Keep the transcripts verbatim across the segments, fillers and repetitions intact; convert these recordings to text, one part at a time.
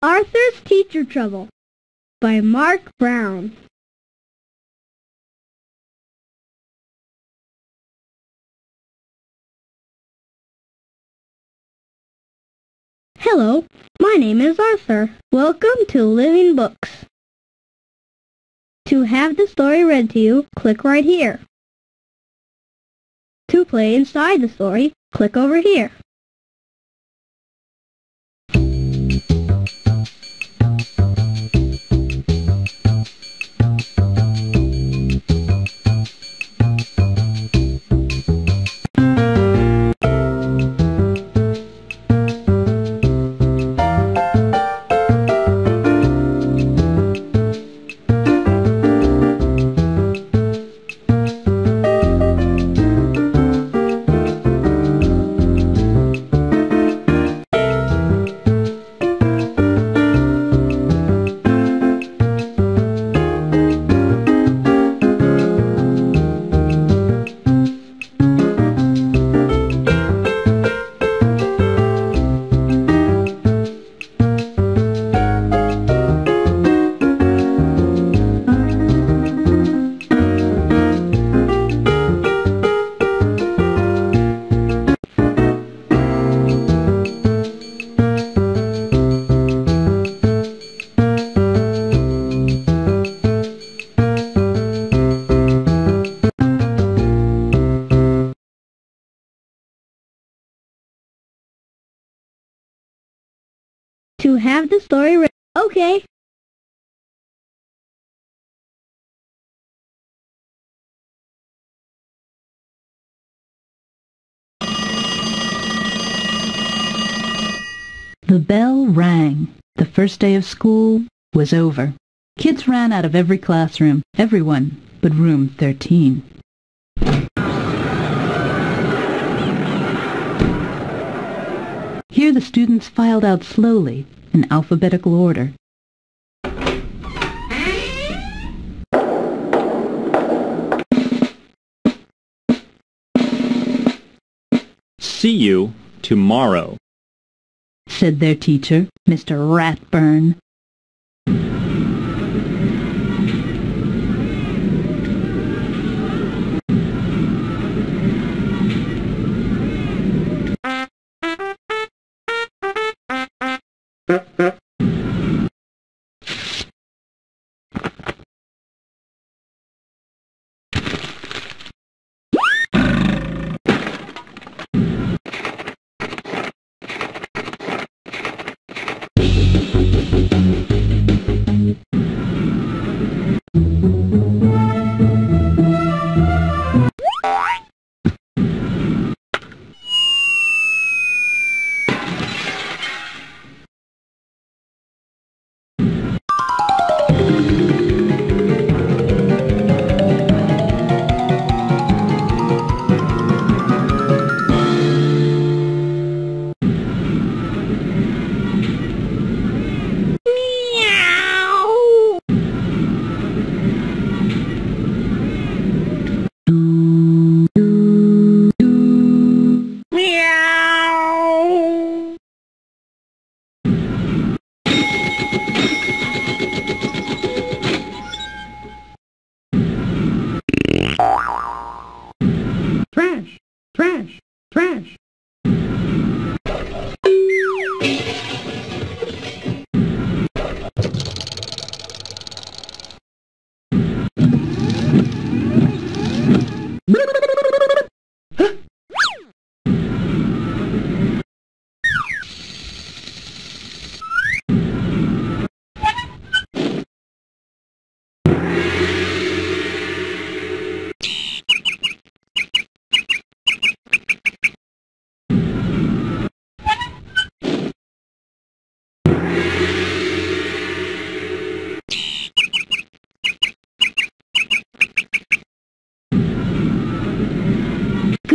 Arthur's Teacher Trouble by Marc Brown. Hello, my name is Arthur. Welcome to Living Books. To have the story read to you, click right here. To play inside the story, click over here. To have the story read. Okay. The bell rang. The first day of school was over. Kids ran out of every classroom, everyone but room thirteen. Here the students filed out slowly, in alphabetical order. See you tomorrow, said their teacher, Mister Ratburn.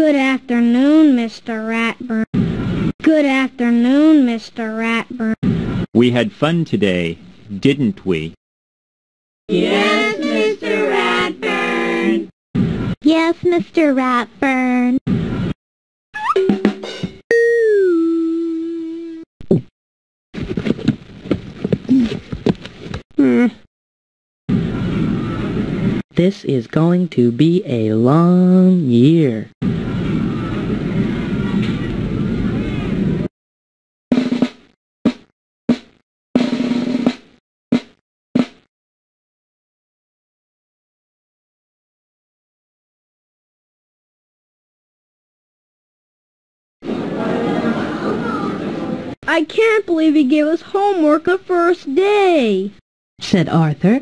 Good afternoon, Mister Ratburn. Good afternoon, Mister Ratburn. We had fun today, didn't we? Yes, Mister Ratburn. Yes, Mister Ratburn. This is going to be a long year. I can't believe he gave us homework the first day, said Arthur.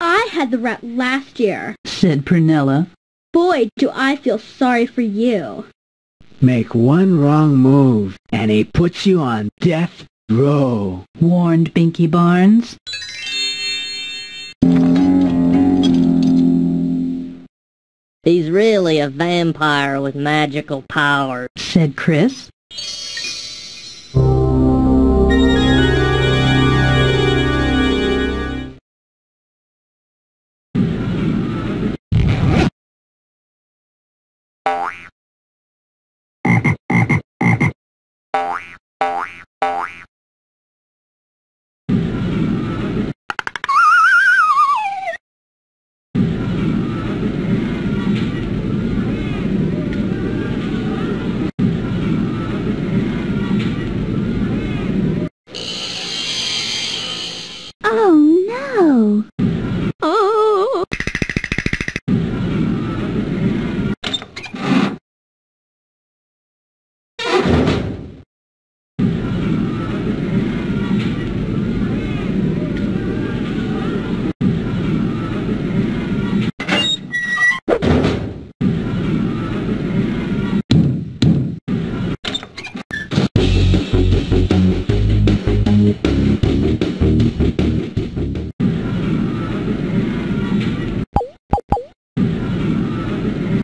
I had the rat last year, said Prunella. Boy, do I feel sorry for you. Make one wrong move, and he puts you on death row, warned Binky Barnes. He's really a vampire with magical powers, said Chris.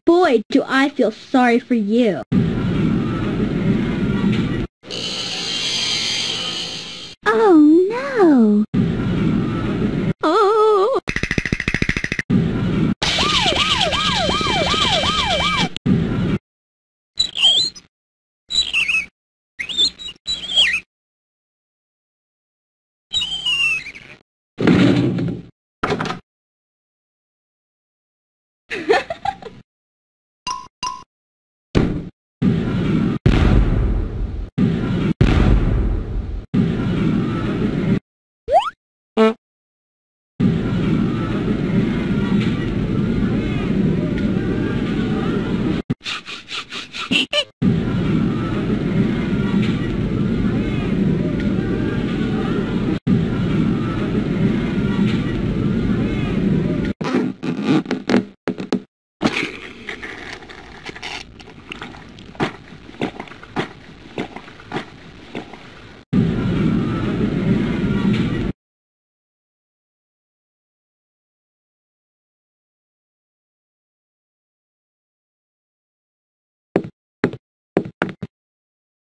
Boy, do I feel sorry for you. Oh, no. Oh.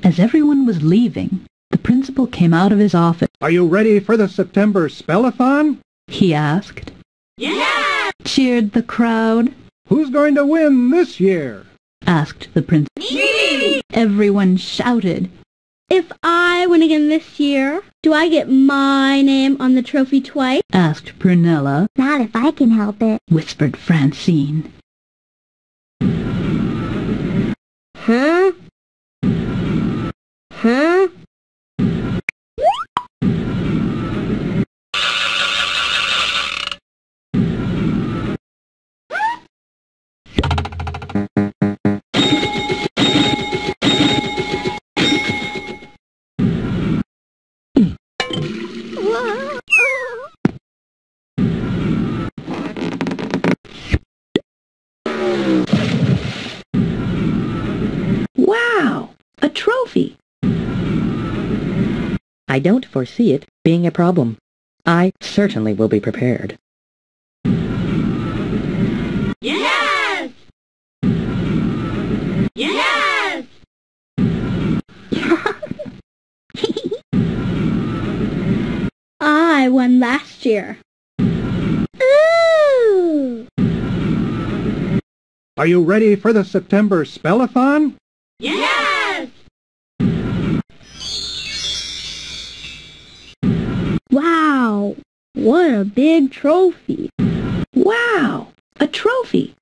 As everyone was leaving, the principal came out of his office. Are you ready for the September spellathon? He asked. Yeah! Cheered the crowd. Who's going to win this year? Asked the principal. Me! Everyone shouted. If I win again this year, do I get my name on the trophy twice? Asked Prunella. Not if I can help it, whispered Francine. Huh? Huh? Wow! A trophy! I don't foresee it being a problem. I certainly will be prepared. Yes! I won last year. Ooh! Are you ready for the September Spellathon? Yes! Wow! What a big trophy! Wow! A trophy!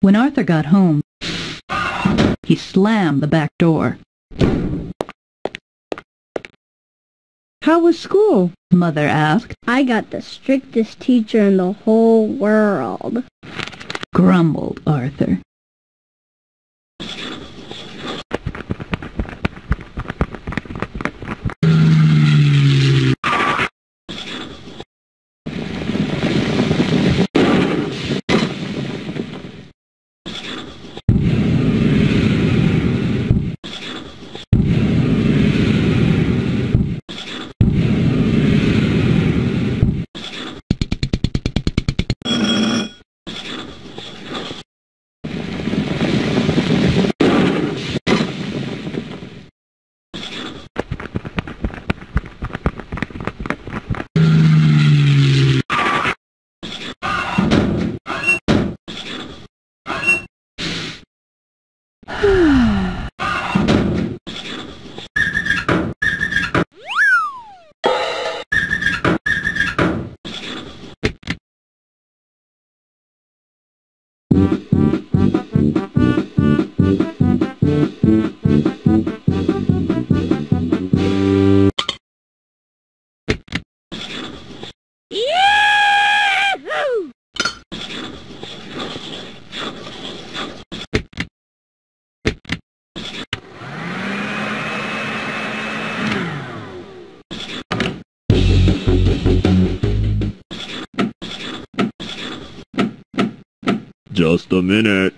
When Arthur got home, he slammed the back door. How was school? Mother asked. I got the strictest teacher in the whole world, grumbled Arthur. Just a minute.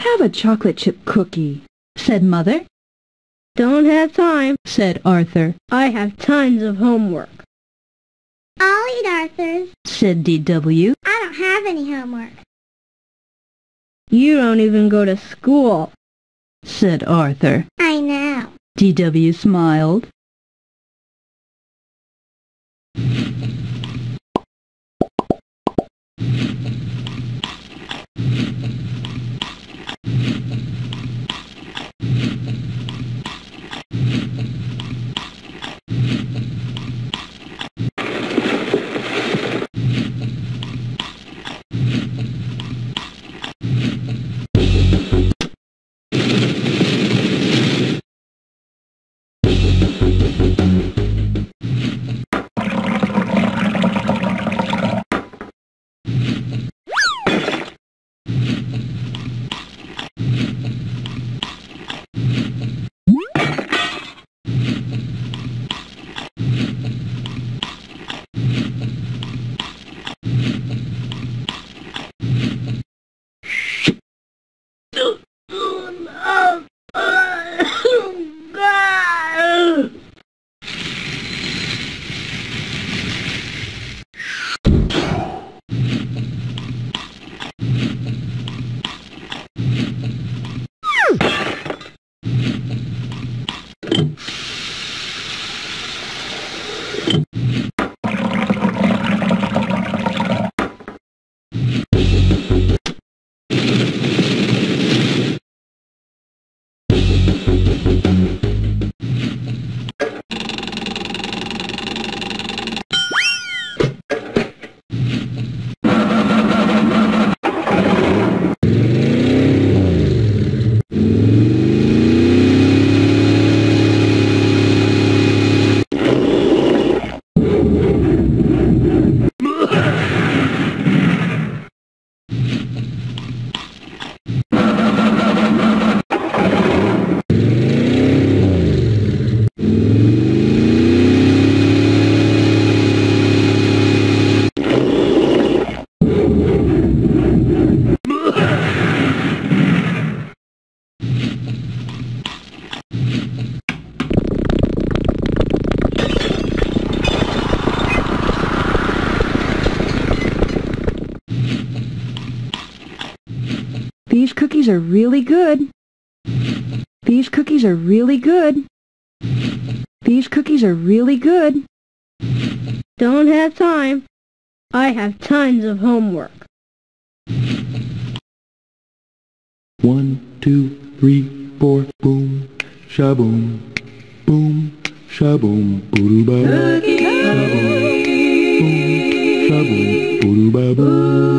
Have a chocolate chip cookie, said Mother. Don't have time, said Arthur. I have tons of homework. I'll eat Arthur's, said D W. I don't have any homework. You don't even go to school, said Arthur. I know. D W smiled. These cookies are really good. These cookies are really good. These cookies are really good. Don't have time. I have tons of homework. One, two, three, four, boom, shaboom, boom, shaboom, boo-ba-boom, shaboom, shaboom, boo-ba-boom.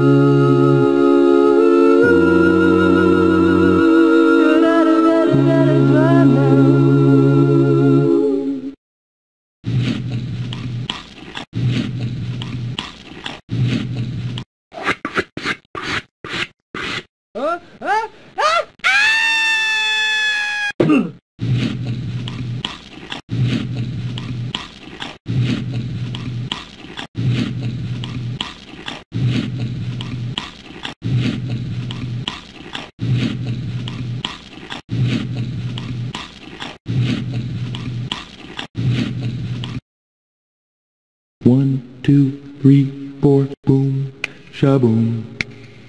One, two, three, four, boom, shaboom,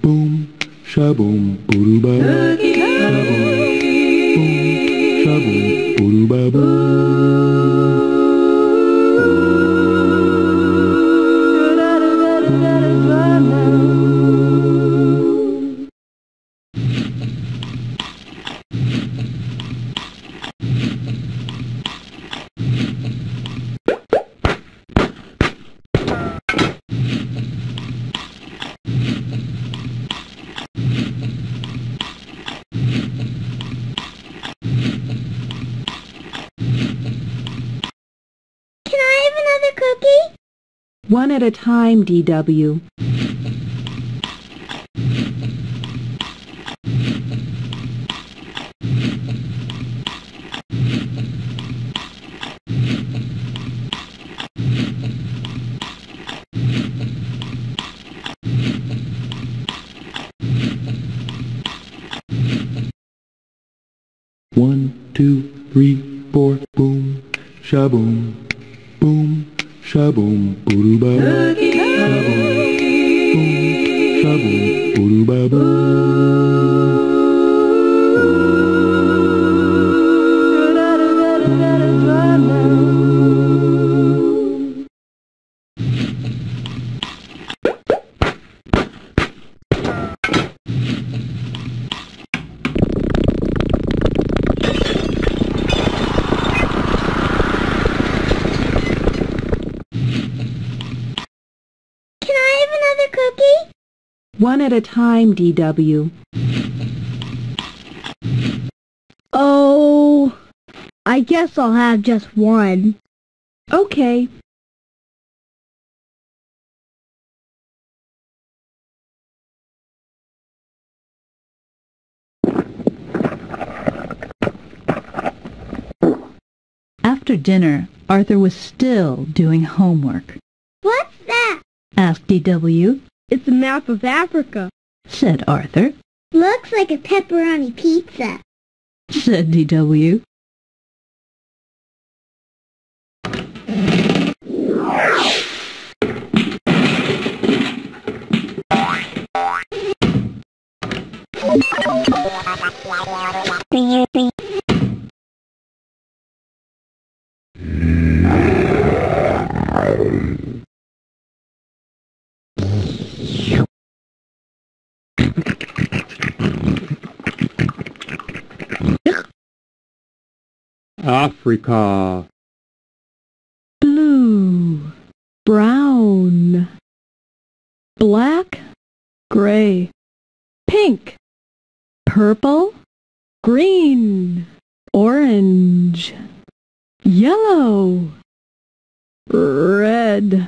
boom, shaboom, boo-ba, shaboom, shaboom, boo-ba-boom. One at a time, D W. One, two, three, four, boom, shaboom, boom, shaboom, booba, shaboom, shaboom, booba, boom. One at a time, D W. Oh, I guess I'll have just one. Okay. After dinner, Arthur was still doing homework. What's that? Asked D W. It's a map of Africa, said Arthur. Looks like a pepperoni pizza, said D W. Africa. Blue, brown, black, gray, pink, purple, green, orange, yellow, red.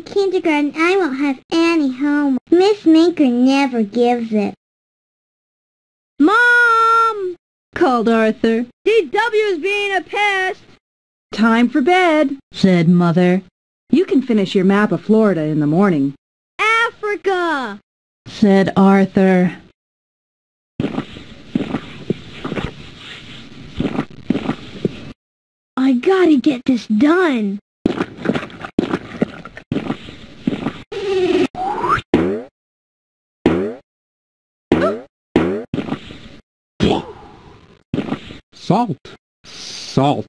in kindergarten, I won't have any homework. Miss Maker never gives it. Mom! Called Arthur. D W's being a pest! Time for bed, said Mother. You can finish your map of Florida in the morning. Africa! Said Arthur. I gotta get this done. Salt, salt.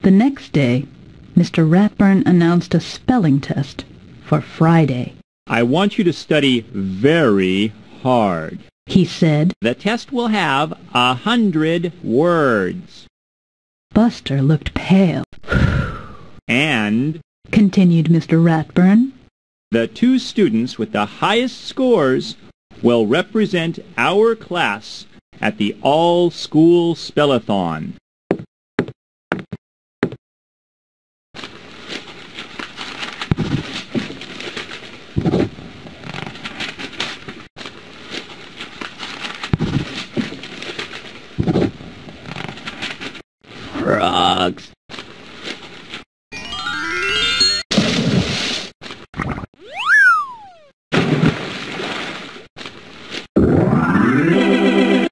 The next day, Mister Ratburn announced a spelling test for Friday. I want you to study very hard, he said. The test will have a hundred words. Buster looked pale. And, continued Mister Ratburn, the two students with the highest scores will represent our class at the all-school spellathon. Frogs. I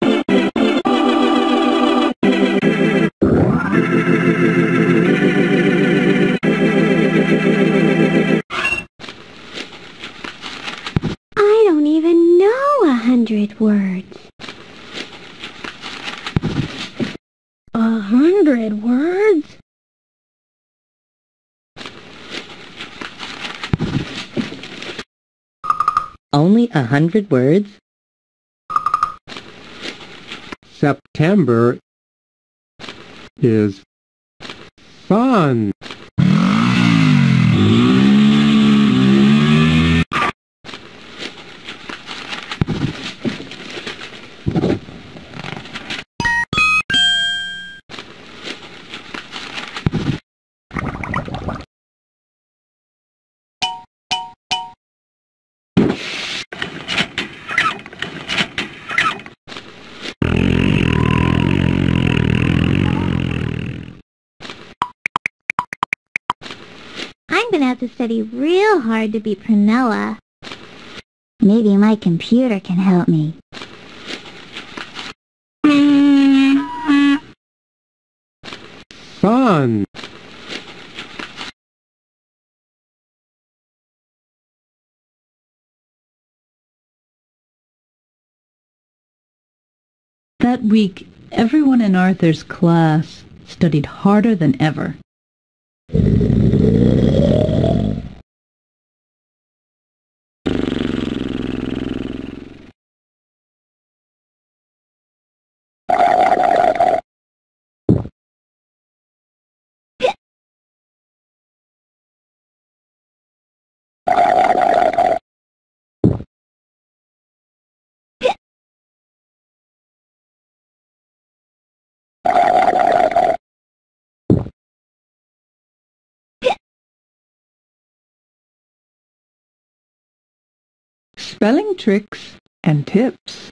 don't even know a hundred words. A hundred words? Only a hundred words? September is fun. gonna have to study real hard to beat Prunella. Maybe my computer can help me. Fun! That week, everyone in Arthur's class studied harder than ever. Spelling tricks and tips.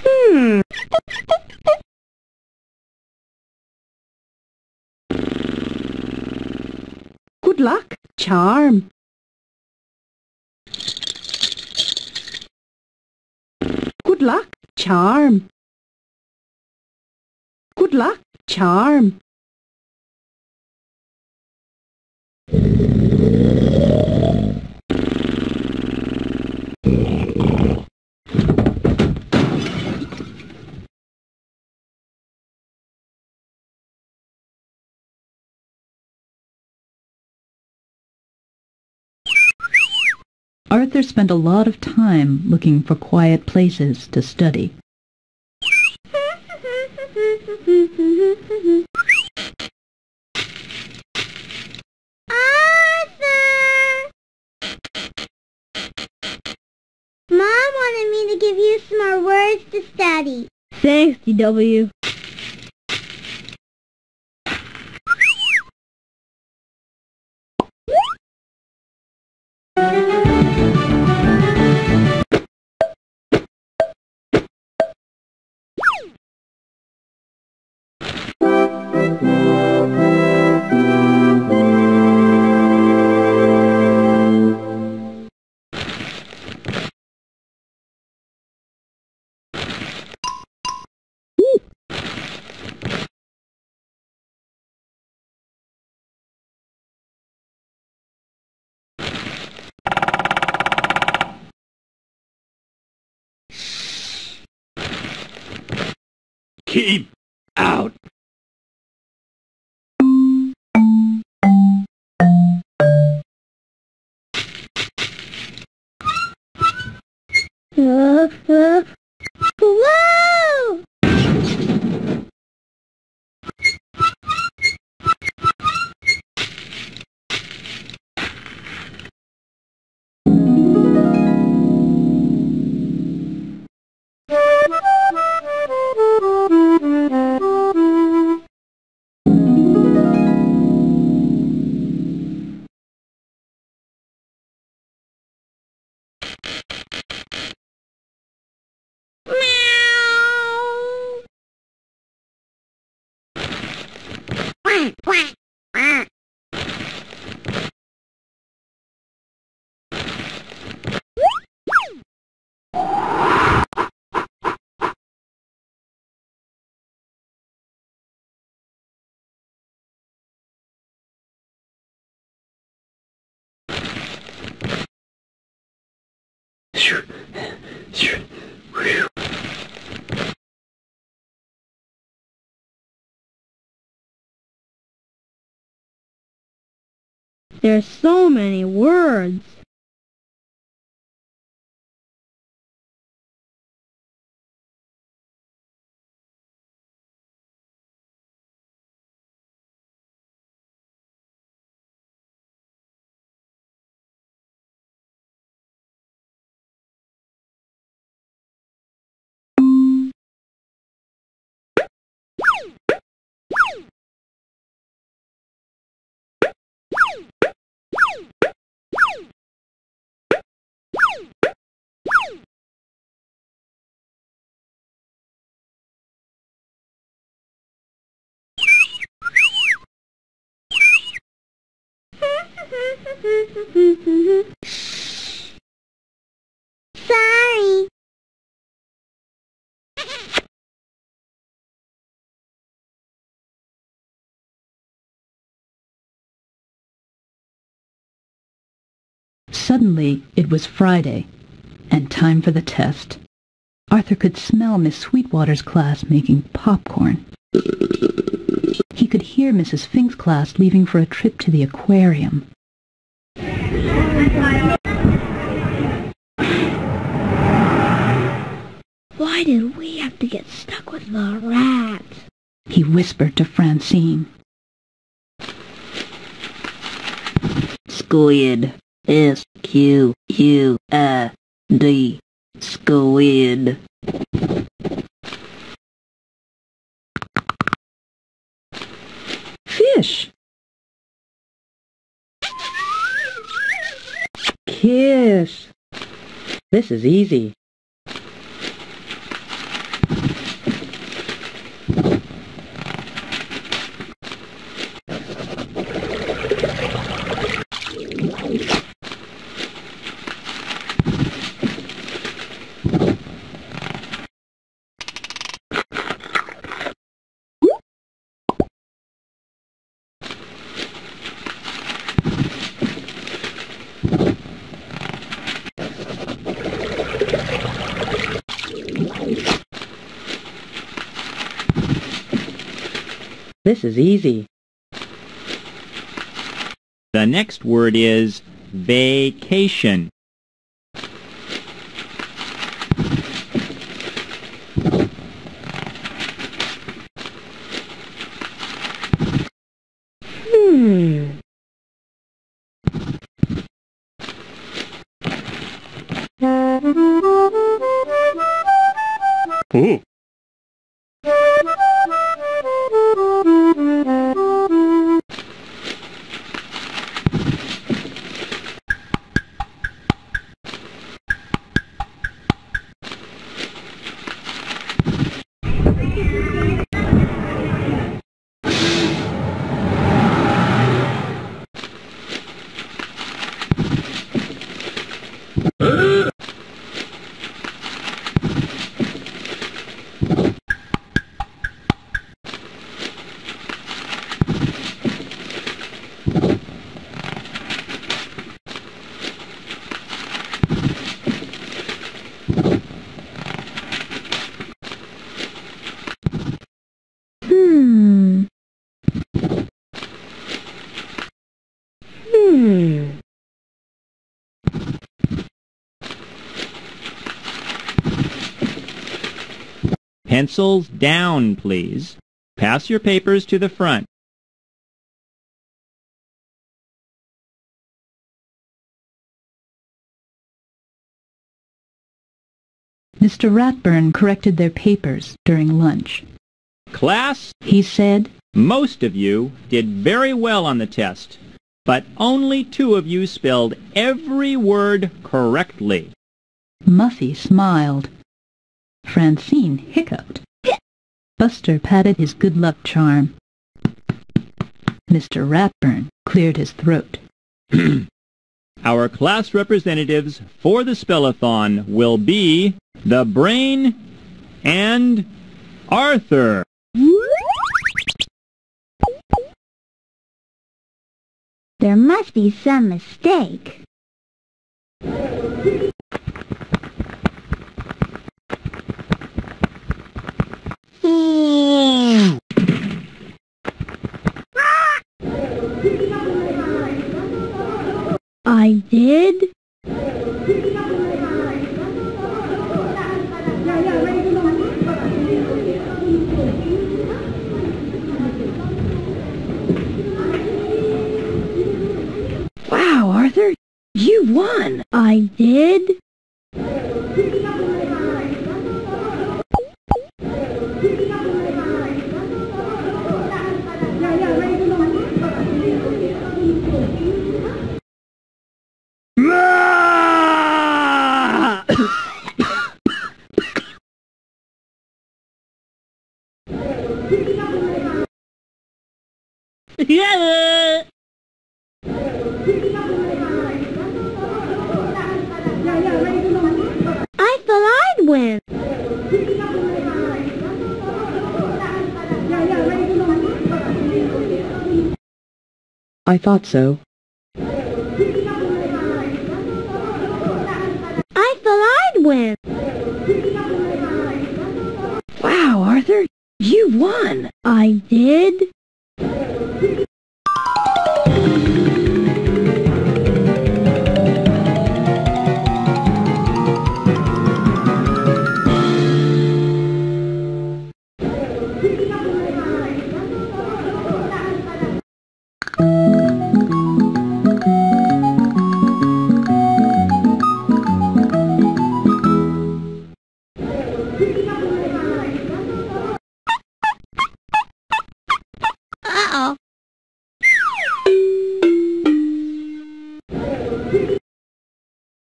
Hmm. Good luck, charm. Good luck, charm. Good luck, charm. Arthur spent a lot of time looking for quiet places to study. Arthur! Mom wanted me to give you some more words to study. Thanks, D W Keep out. Whoa! There's so many words. Sorry. Suddenly, it was Friday, and time for the test. Arthur could smell Miss Sweetwater's class making popcorn. He could hear Missus Fink's class leaving for a trip to the aquarium. Why did we have to get stuck with the rats? He whispered to Francine. Squid. S Q U I D. Squid. Fish. Kiss. This is easy. This is easy. The next word is vacation. Hmm. Ooh. Pencils down, please. Pass your papers to the front. Mister Ratburn corrected their papers during lunch. Class, he said, most of you did very well on the test, but only two of you spelled every word correctly. Muffy smiled. Francine hiccuped. Buster patted his good luck charm. Mister Ratburn cleared his throat. Our class representatives for the spellathon will be the Brain and Arthur. There must be some mistake. I did? Wow, Arthur, you won! I did? Yeah. I thought I'd win. I thought so. I thought I'd win. Wow, Arthur, you won. I did.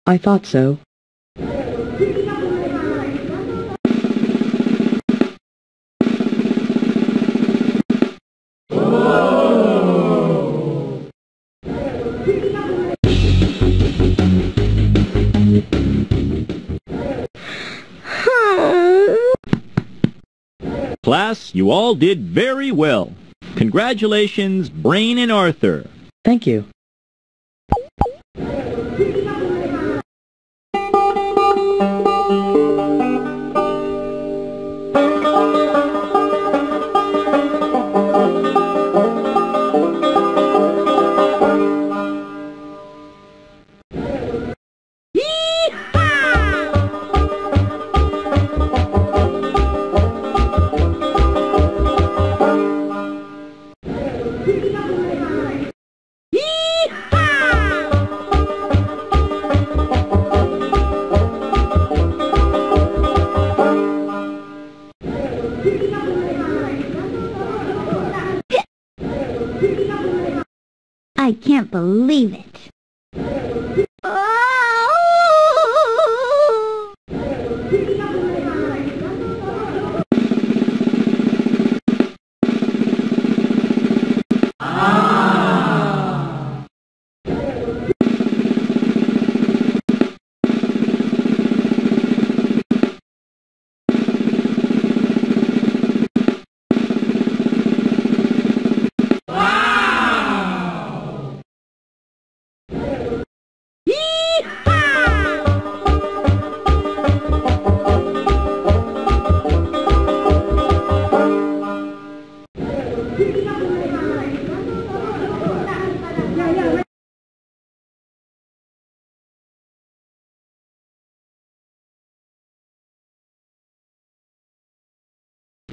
I thought so. Class, you all did very well. Congratulations, Brain and Arthur. Thank you. I can't believe it. Oh! Ah!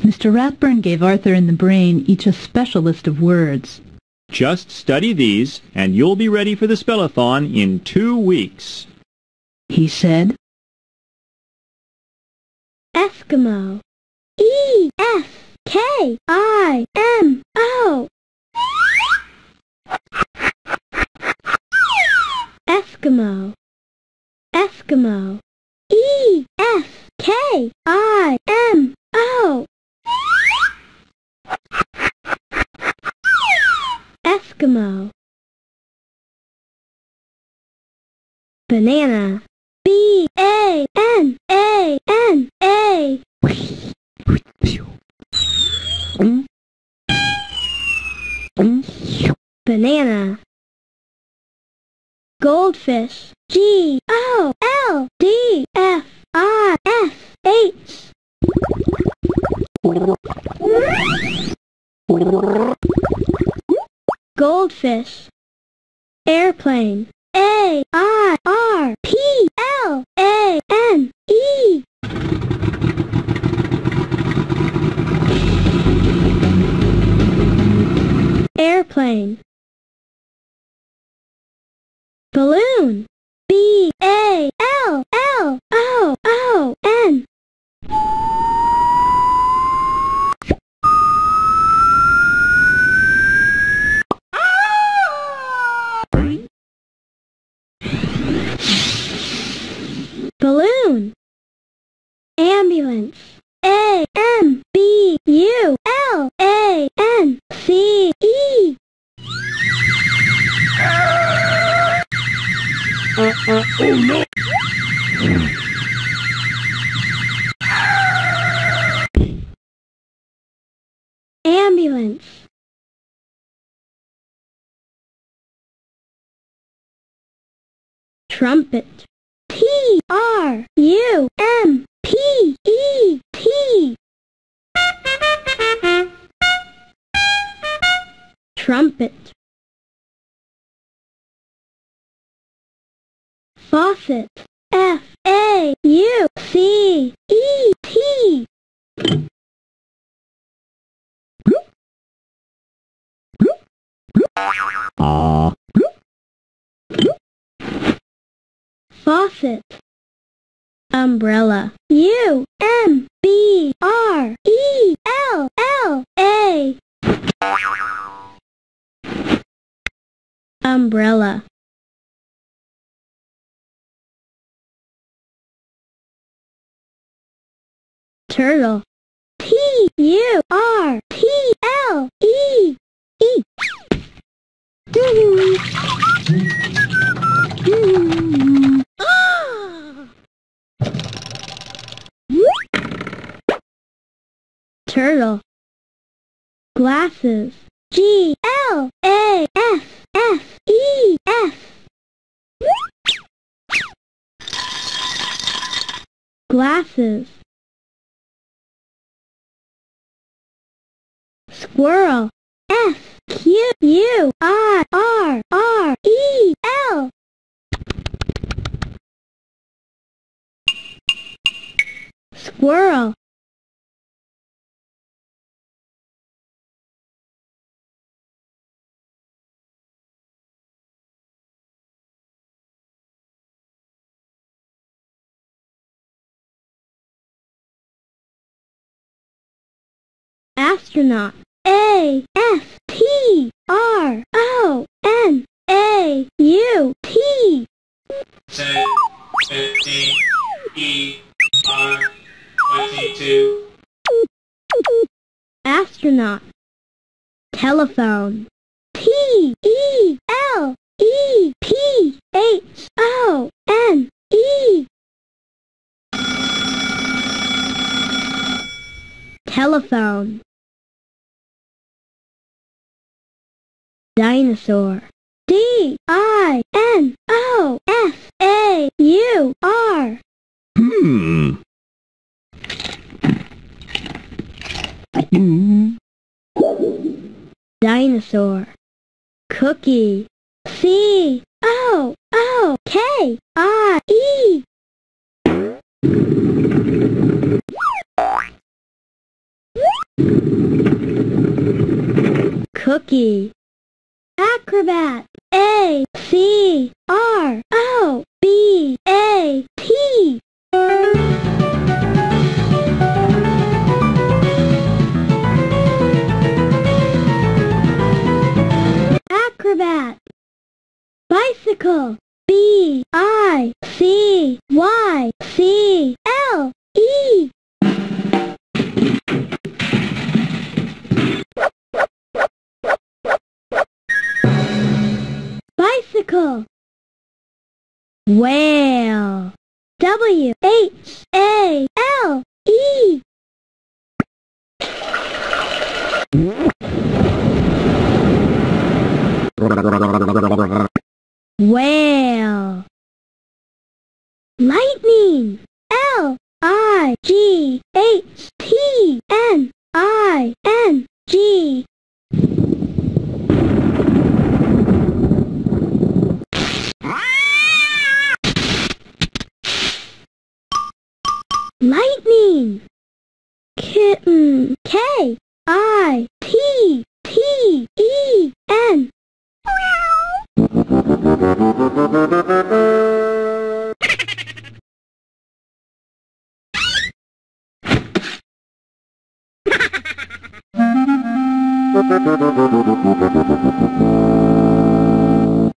Mister Ratburn gave Arthur and the Brain each a special list of words. Just study these, and you'll be ready for the spellathon in two weeks, he said. Eskimo. E S K I M O. Eskimo. Eskimo. E S K I M O. Eskimo. Banana. B A N A N A. Banana. Goldfish. G O L D F I S H. Goldfish. Airplane. A I R P L A N E. Airplane. Balloon. B A L L O O N. Balloon. Ambulance. A M B U L A N C E. Uh, uh, oh no! Ambulance. Trumpet. T R U M P E T. Trumpet. Faucet. F A U C E T. Faucet. Umbrella. U M B R E L L A. Umbrella. Turtle. T U R T L E. E. Turtle. Glasses. G L A S S E S. Glasses. Squirrel. S Q U I R R E L. Squirrel. Astronaut. A S T R O N A U T. Say fifty E R twenty-two. Astronaut. Telephone. T E L E P H O N E. Telephone. Dinosaur. D I N O S A U R. Hmm. Dinosaur. Cookie. C O O K I E. Cookie. Acrobat. A C R O B A T. Acrobat. Bicycle. B I C Y C L E. circle. Whale. W H A L E. Whale. Lightning. L I G H T N I N G. Lightning. Kitten. K I T T E N.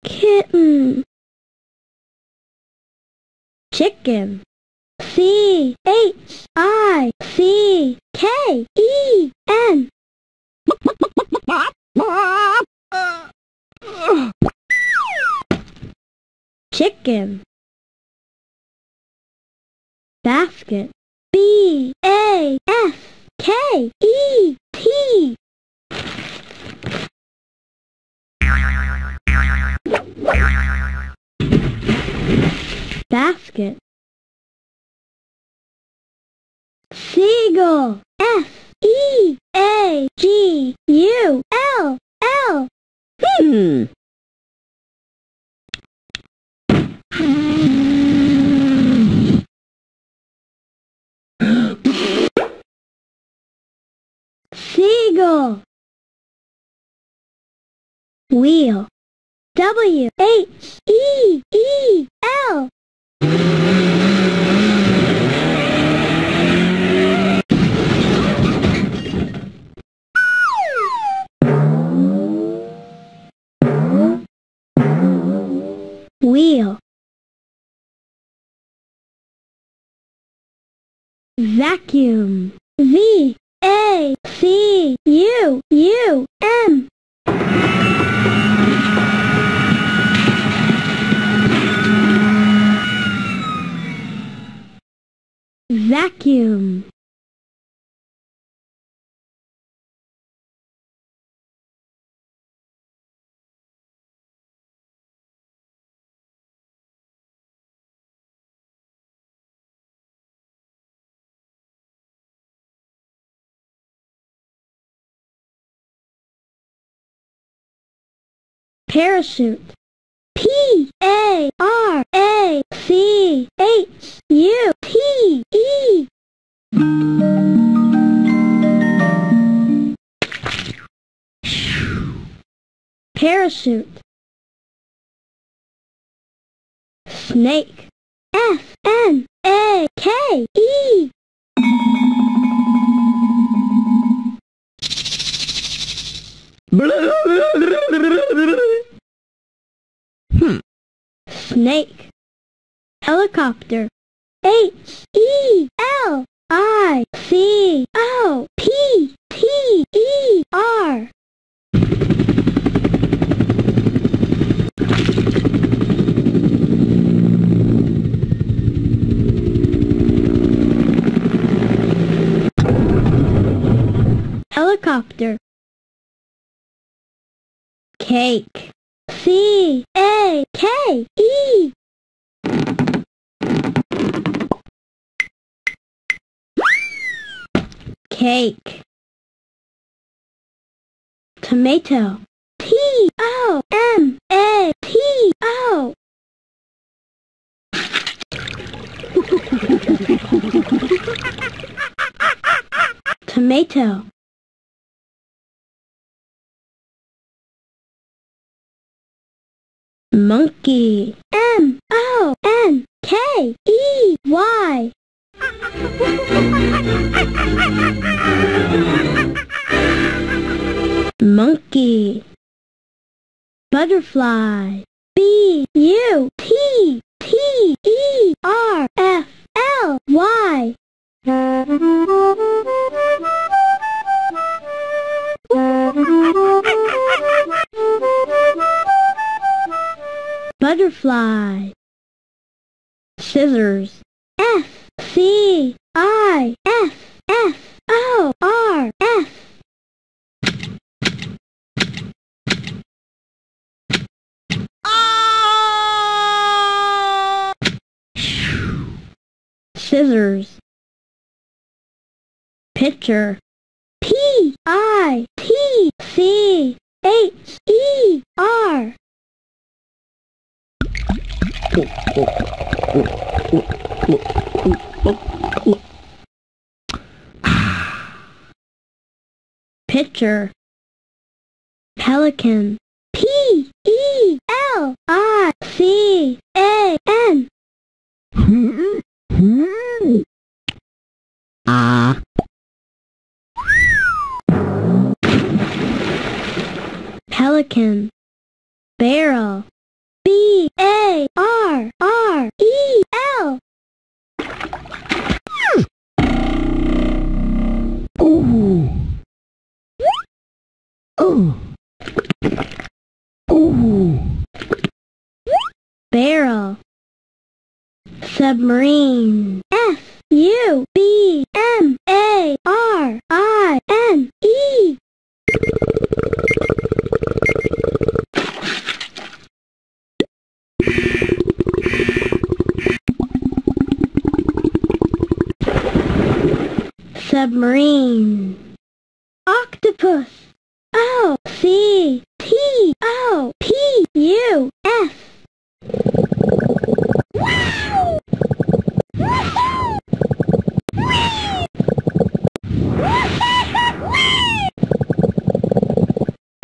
Kitten. Chicken. C H I C K E N. Chicken. Basket. B A S K E T. Basket. Seagull. F E A G U L L. Hmm. Seagull. Wheel. W H E E L. Wheel. Vacuum. V A C U U M. Vacuum. Parachute. P A R A C H U T E. Parachute. Snake. S N A K E. Hmm. Snake. Helicopter. H E L I C O P T E R. Helicopter. Cake. C A K E. Cake. Tomato. T O M A T O. Tomato. Monkey. M O N K E Y. Monkey. Butterfly. B U T T E R F L Y. fly. Scissors. F C I S S O R S. Ah! Scissors. Picture. P I T C H E R. Picture. Pelican. P E L I C A N. Ah. Pelican. Barrel. B A R R E L. Ooh. Ooh. Ooh. Barrel. Submarine. F U B M A R I N E. Submarine. Octopus. O C T O P U S.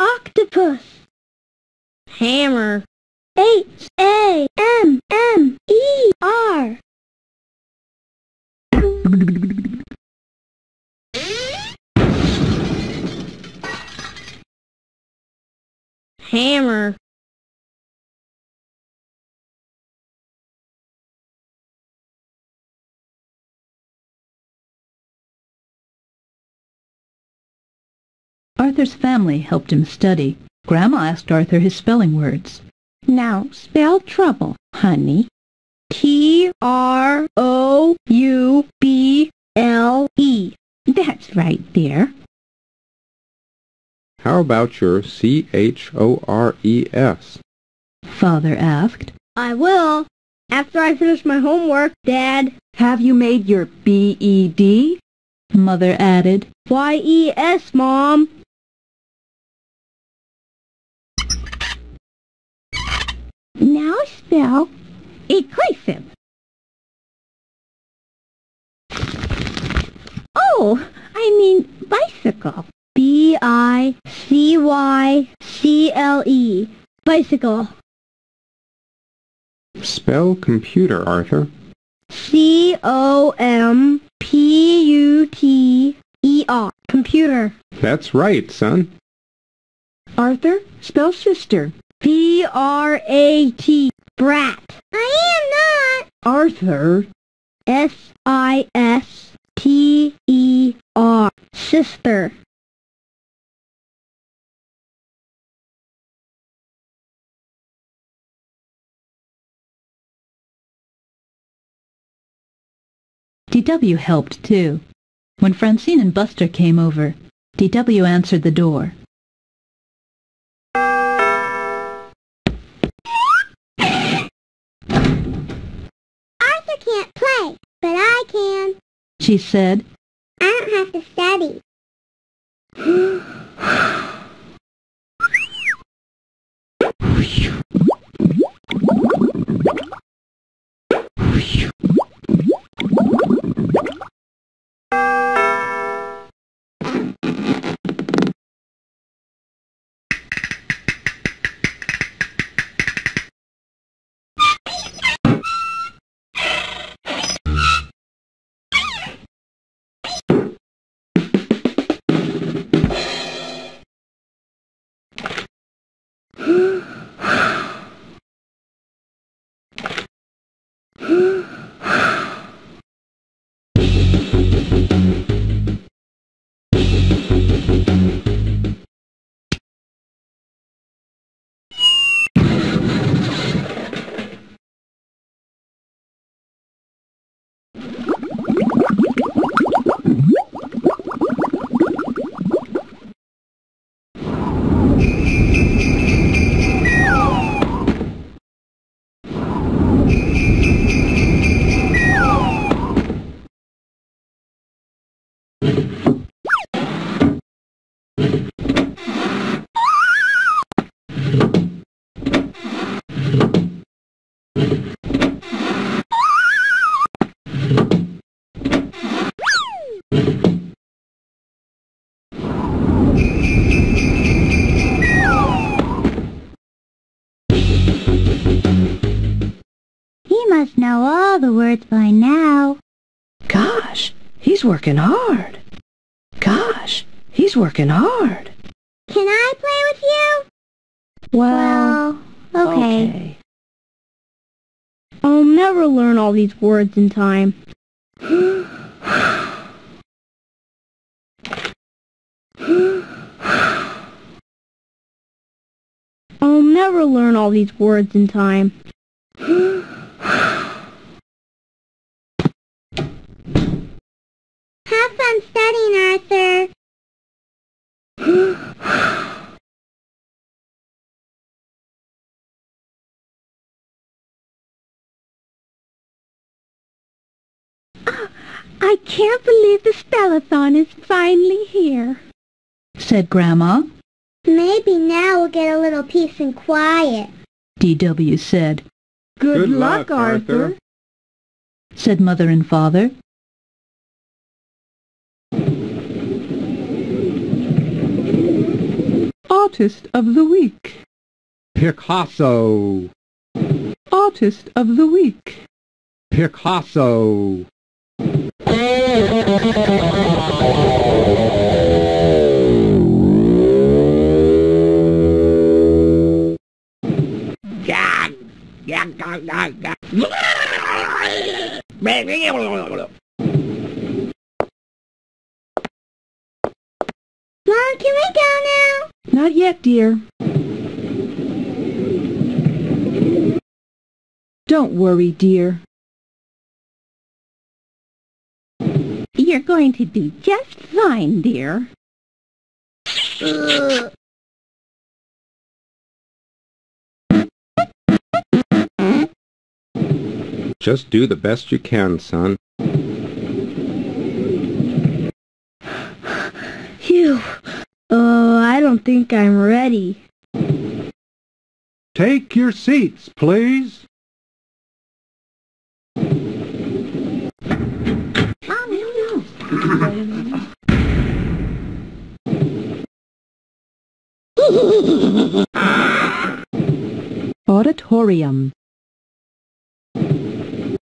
Octopus. Hammer. H A M M E R. Hammer. Arthur's family helped him study. Grandma asked Arthur his spelling words. Now spell trouble, honey. T R O U B L E. That's right there. How about your C H O R E S? Father asked. I will. After I finish my homework, Dad. Have you made your B E D? Mother added. Y E S, Mom. Now spell eclipse. Oh, I mean bicycle. B I C Y C L E. Bicycle. Spell computer, Arthur. C O M P U T E R. Computer. That's right, son. Arthur, spell sister. B R A T. Brat. I am not. Arthur. S I S T E R. Sister. D W helped, too. When Francine and Buster came over, D W answered the door. Arthur can't play, but I can, she said. I don't have to study. must know all the words by now. Gosh, he's working hard. Gosh, he's working hard. Can I play with you? Well, well okay. okay. I'll never learn all these words in time. I'll never learn all these words in time. Have fun studying, Arthur. Oh, I can't believe the spellathon is finally here, said Grandma. Maybe now we'll get a little peace and quiet, D W said. Good, Good luck, luck, Arthur, said Mother and Father. Artist of the Week. Picasso. Artist of the Week. Picasso. Mom, can we go now? Not yet, dear. Don't worry, dear. You're going to do just fine, dear. Uh. Just do the best you can, son. Phew. Oh, I don't think I'm ready. Take your seats, please. Oh, no, no. Auditorium.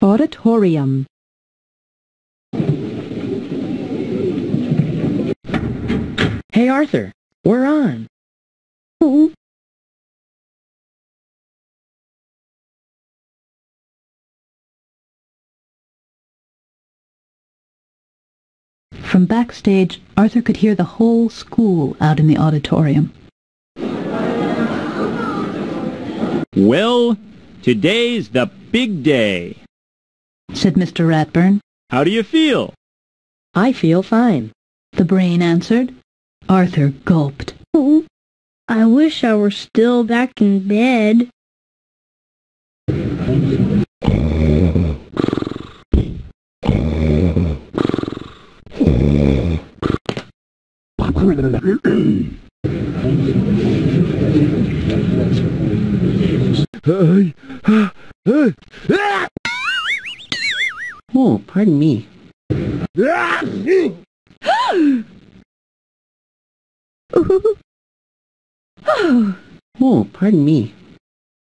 Auditorium. Hey, Arthur, we're on. Oh. From backstage, Arthur could hear the whole school out in the auditorium. Well, today's the big day, said Mister Ratburn. How do you feel? I feel fine, the Brain answered. Arthur gulped. Oh, I wish I were still back in bed. Oh, pardon me. Oh, pardon me.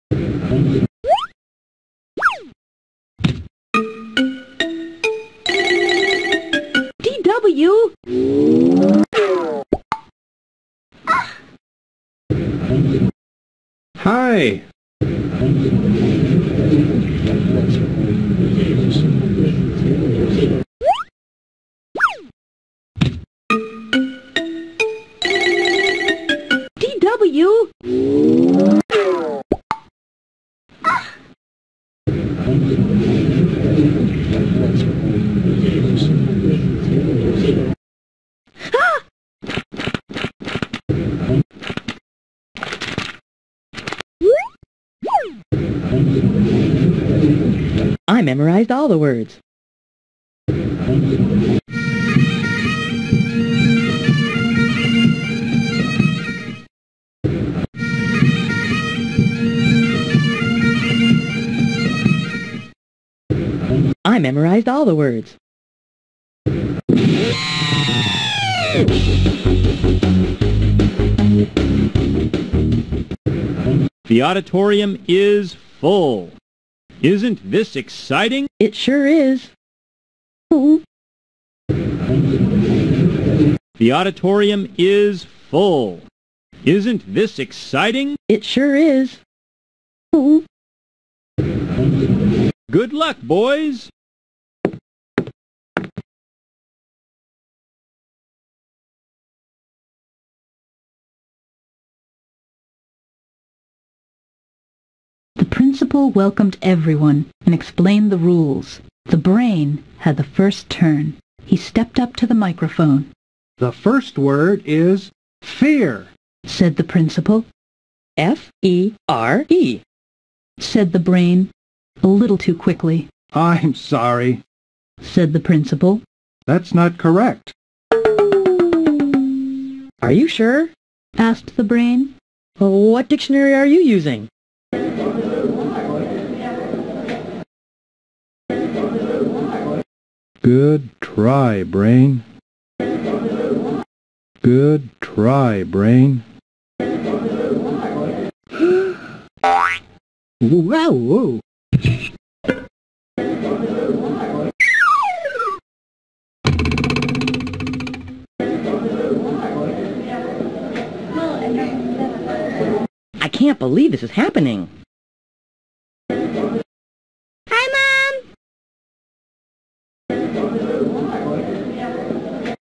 D W Hi. D W Ah! I memorized all the words. I memorized all the words. The auditorium is full. Isn't this exciting? It sure is. Oh. The auditorium is full. Isn't this exciting? It sure is. Oh. Good luck, boys. The principal welcomed everyone and explained the rules. The Brain had the first turn. He stepped up to the microphone. The first word is fear, said the principal. F E R E, said the Brain, a little too quickly. I'm sorry, said the principal. That's not correct. Are you sure? Asked the Brain. What dictionary are you using? Good try, Brain. Good try, Brain. Wow! I can't believe this is happening.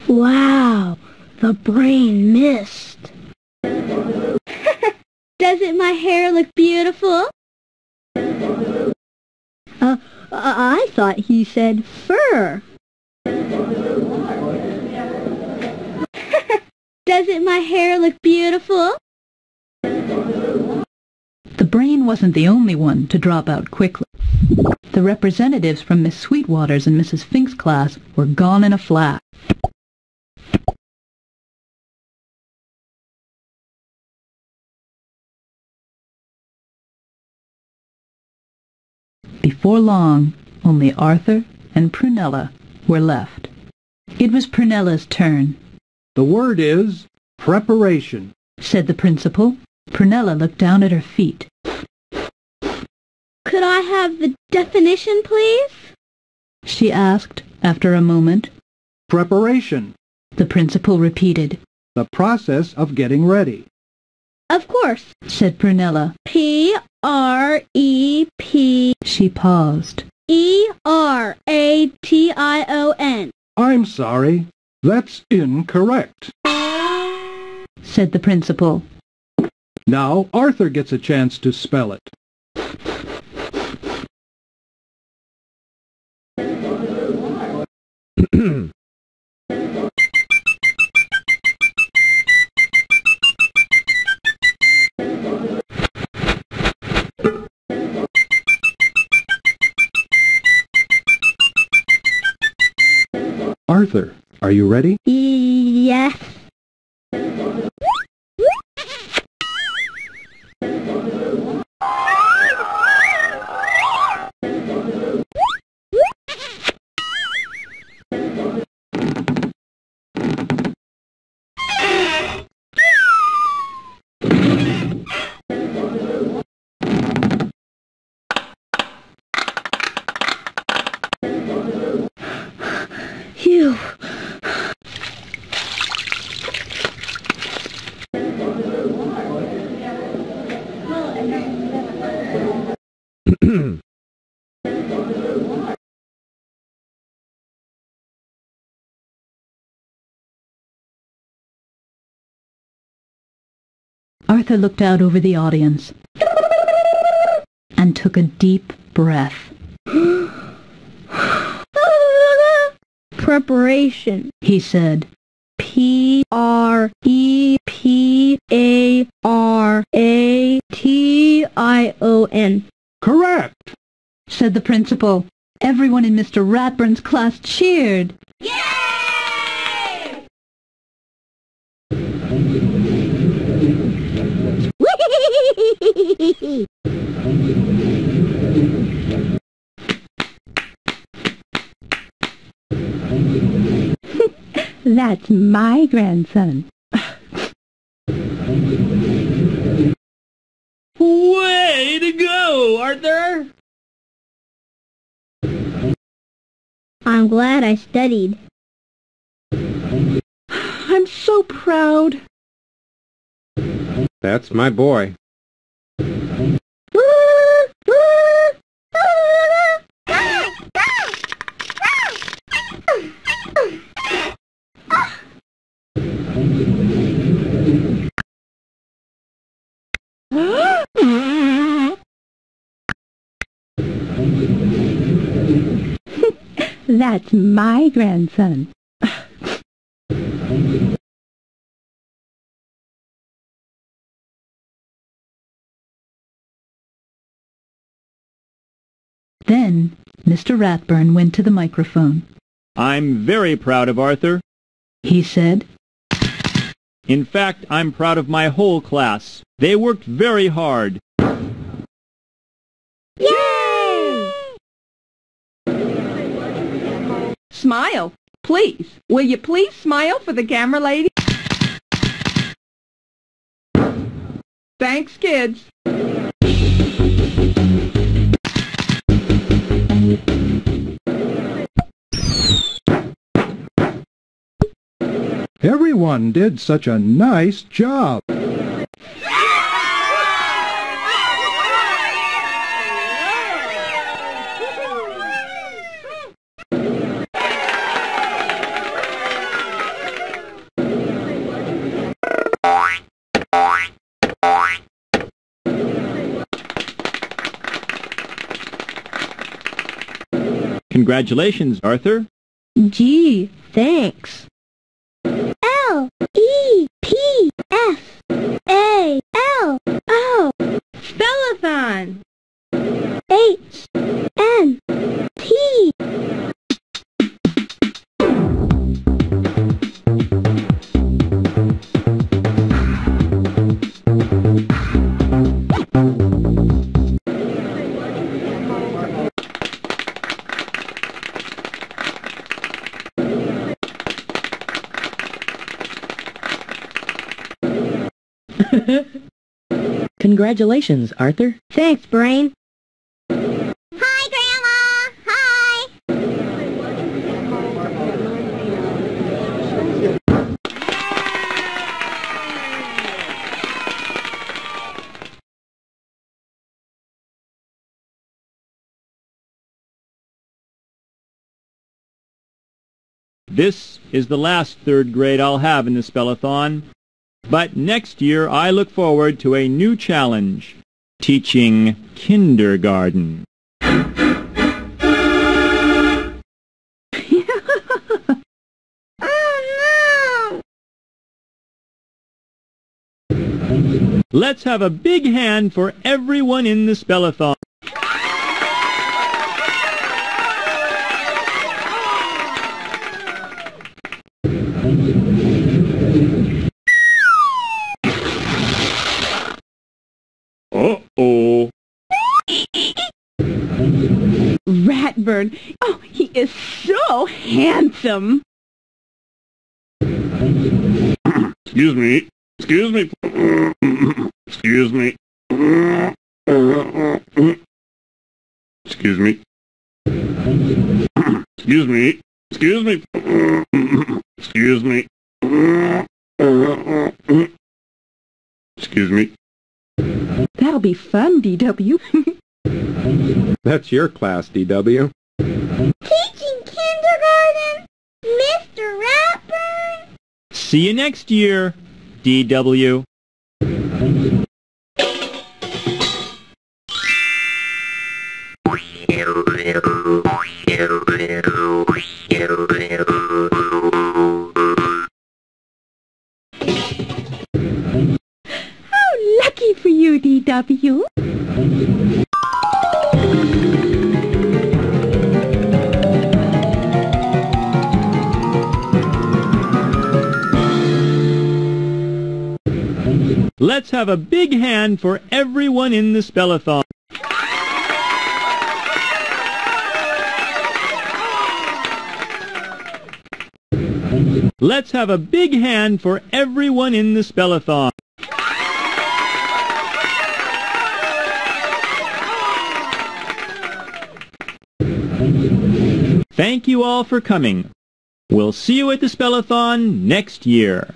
Wow, the Brain missed. Doesn't my hair look beautiful? Uh, I thought he said fur. Doesn't my hair look beautiful? The Brain wasn't the only one to drop out quickly. The representatives from Miss Sweetwater's and Missus Fink's class were gone in a flash. Before long, only Arthur and Prunella were left. It was Prunella's turn. The word is preparation, said the principal. Prunella looked down at her feet. Could I have the definition, please? She asked after a moment. Preparation, the principal repeated. The process of getting ready. Of course, said Prunella. P R E P. She paused. E R A T I O N. I'm sorry, that's incorrect, said the principal. Now Arthur gets a chance to spell it. Arthur, are you ready? Yes. Arthur looked out over the audience and took a deep breath. Preparation, he said. P R E P A R A T I O N. Correct, said the principal. Everyone in Mister Ratburn's class cheered. Yay! That's my grandson. Way to go, Arthur! I'm glad I studied. I'm so proud. That's my boy. That's my grandson. Then, Mister Ratburn went to the microphone. I'm very proud of Arthur, he said. In fact, I'm proud of my whole class. They worked very hard. Yay! Smile, please. Will you please smile for the camera lady? Thanks, kids. Everyone did such a nice job. Congratulations, Arthur. Gee, thanks. L E P F A L O. Spellathon. H N T. Congratulations, Arthur. Thanks, Brain. Hi, Grandma! Hi! This is the last third grade I'll have in the spellathon. But next year I look forward to a new challenge, teaching kindergarten. Oh, no! Let's have a big hand for everyone in the spellathon. Uh-oh. Ratburn. Oh, he is so handsome. Excuse me. Excuse me. Excuse me. Excuse me. Excuse me. Excuse me. Excuse me. Excuse me. That'll be fun, D W That's your class, D W Teaching kindergarten, Mister Ratburn. See you next year, D W For you, D W Let's have a big hand for everyone in the spellathon. Let's have a big hand for everyone in the spellathon. Thank you all for coming. We'll see you at the Spellathon next year.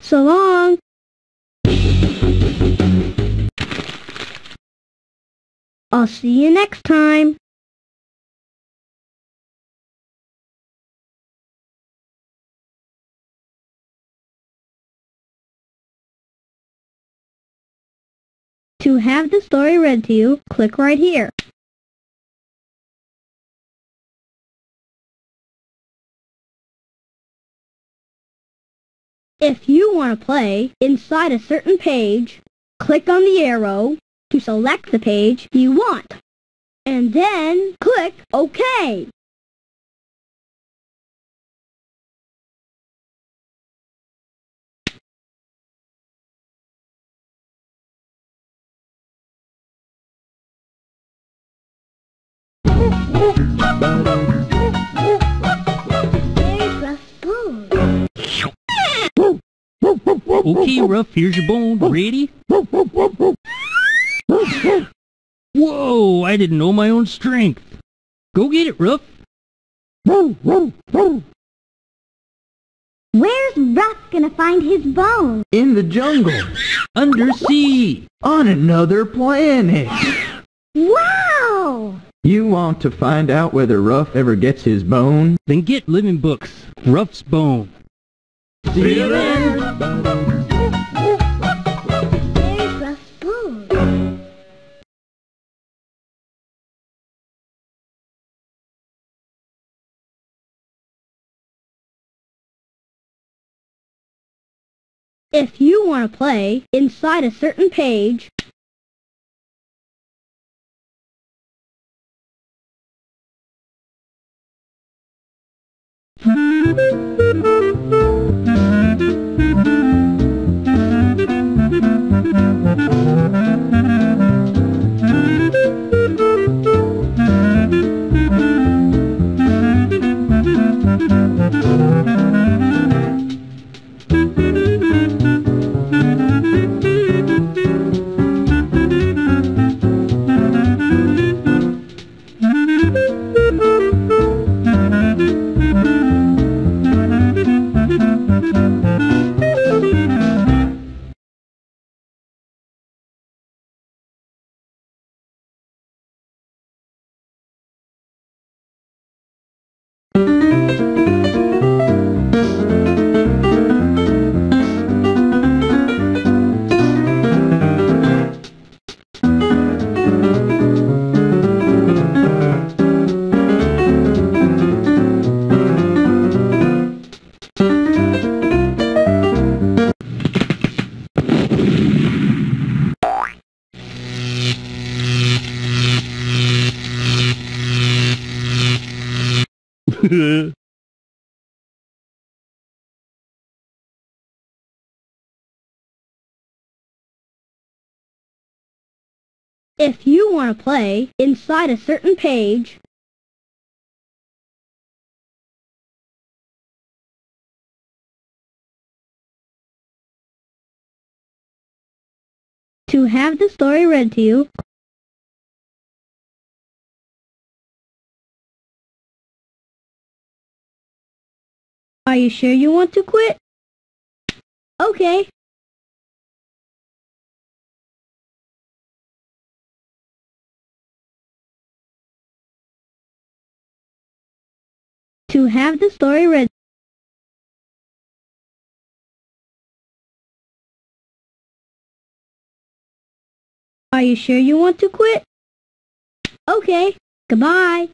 So long. I'll see you next time. To have the story read to you, click right here. If you want to play inside a certain page, click on the arrow to select the page you want, and then click OK. Okay, Ruff, here's your bone. Ready? Whoa, I didn't know my own strength. Go get it, Ruff. Where's Ruff gonna find his bone? In the jungle. Undersea. On another planet. Wow! You want to find out whether Ruff ever gets his bone? Then get Living Books, Ruff's Bone. See you then! There's Ruff's Bone. If you want to play inside a certain page, If you want to play inside a certain page, to have the story read to you, are you sure you want to quit? Okay. To have the story read. Are you sure you want to quit? Okay, goodbye.